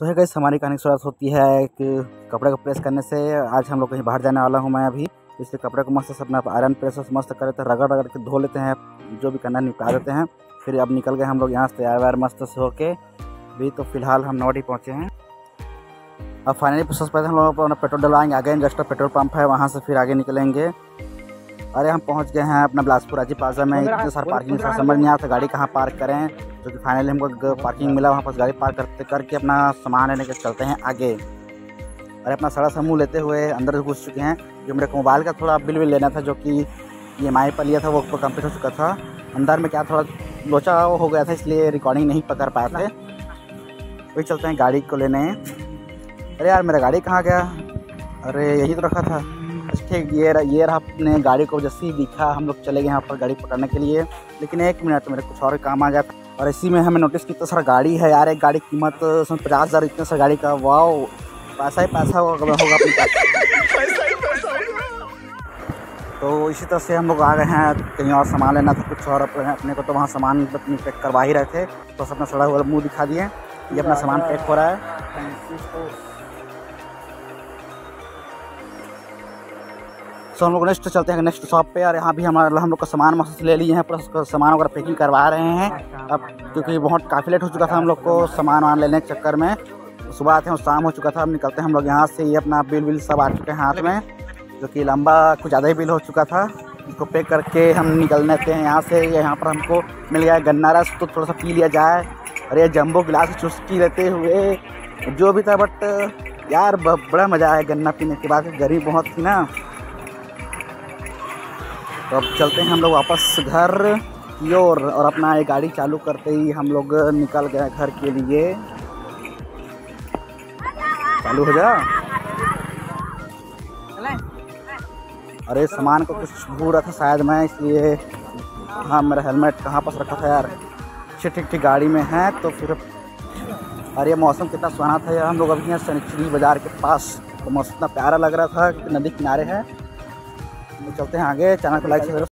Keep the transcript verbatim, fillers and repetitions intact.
सो है गाइस, हमारी कहानी शुरुआत होती है कि कपड़े को प्रेस करने से। आज हम लोग कहीं बाहर जाने वाला हूँ मैं अभी, इसलिए कपड़े को मस्त से अपना आयरन प्रेस मस्त कर लेते हैं, रगड़ रगड़ के धो लेते हैं, जो भी करना निपटा देते हैं। फिर अब निकल गए हम लोग यहाँ से तैयार व्यार मस्त से होके भी। तो फिलहाल हम नोडी पहुँचे हैं। अब फाइनली प्रोसेस पर हम लोग अपना पेट्रोल डलवाएंगे। आगे इंडस्ट्रियल पेट्रोल पंप है, वहाँ से फिर आगे निकलेंगे। अरे हम पहुँच गए हैं अपना बिलासपुर अजी प्लाजा में। इतने सारे पार्किंग समझ नहीं आता गाड़ी कहाँ पार्क करें, जो कि फाइनली हमको पार्किंग मिला। वहाँ पर गाड़ी पार्क करते करके अपना सामान लेने के चलते हैं आगे। अरे अपना सड़ा समूह लेते हुए अंदर घुस चुके हैं। जो मेरे को मोबाइल का थोड़ा बिल भी लेना था, जो कि ई एम आई पर लिया था, वो कंप्लीट हो चुका था। अंदर में क्या थोड़ा लोचा हो गया था, इसलिए रिकॉर्डिंग नहीं पकड़ पाए थे। वही चलते हैं गाड़ी को लेने। अरे यार मेरा गाड़ी कहाँ गया? अरे यही तो रखा था। अच्छा ठीक, ये रहा, ये रहा। अपने गाड़ी को जैसे ही दिखा हम लोग चले गए यहाँ पर गाड़ी पकड़ने के लिए। लेकिन एक मिनट मेरे कुछ और काम आ गया था, और इसी में हमें नोटिस की इतना सारा गाड़ी है यार। एक गाड़ी कीमत उसमें पचास हज़ार इतने सारा गाड़ी का। वाह, पैसा ही पैसा होगा अपनी तो इसी तरह से हम लोग आ गए हैं। कहीं और सामान लेना था कुछ और अपने को, तो वहाँ सामान अपनी पैक करवा ही रहे थे। तो अपना सड़ा हुआ मुँह दिखा दिए, ये अपना सामान पैक हो रहा है। तो हम लोग नेक्स्ट चलते हैं नेक्स्ट शॉप पे। और यहाँ भी हमारा हम लोग का सामान मस्त ले लिए हैं, पूरा उसका सामान वगैरह पैकिंग करवा रहे हैं। अब क्योंकि बहुत काफ़ी लेट हो चुका था हम लोग को सामान वामान लेने के चक्कर में, सुबह आते हैं शाम हो चुका था। अब निकलते हैं हम लोग यहाँ से। ये अपना बिल बिल सब आ चुके हैं हाथ में, जो कि लंबा कुछ ज़्यादा ही बिल हो चुका था। इसको पैक करके हम निकलने थे यहाँ से। यहाँ पर हमको मिल गया गन्ना रस, तो थोड़ा सा पी लिया जाए। और ये जम्बो गिलास की चुस्की लेते हुए जो भी था, बट यार बड़ा मज़ा आया गन्ना पीने के बाद। गर्मी बहुत थी ना। तो अब चलते हैं हम लोग वापस घर की ओर। और अपना ये गाड़ी चालू करते ही हम लोग निकल गए घर के लिए। चालू हो जा। अरे सामान को कुछ भूल रहा था शायद मैं, इसलिए। हाँ मेरा हेलमेट कहाँ पास रखा था यार। ठीक ठीक ठीक गाड़ी में है तो फिर। अरे मौसम कितना सुहाना था यार। हम लोग अभी यहाँ सनचरी बाज़ार के पास, तो मौसम इतना प्यारा लग रहा था कि नदी किनारे है। चलते हैं आगे। चैनल को लाइक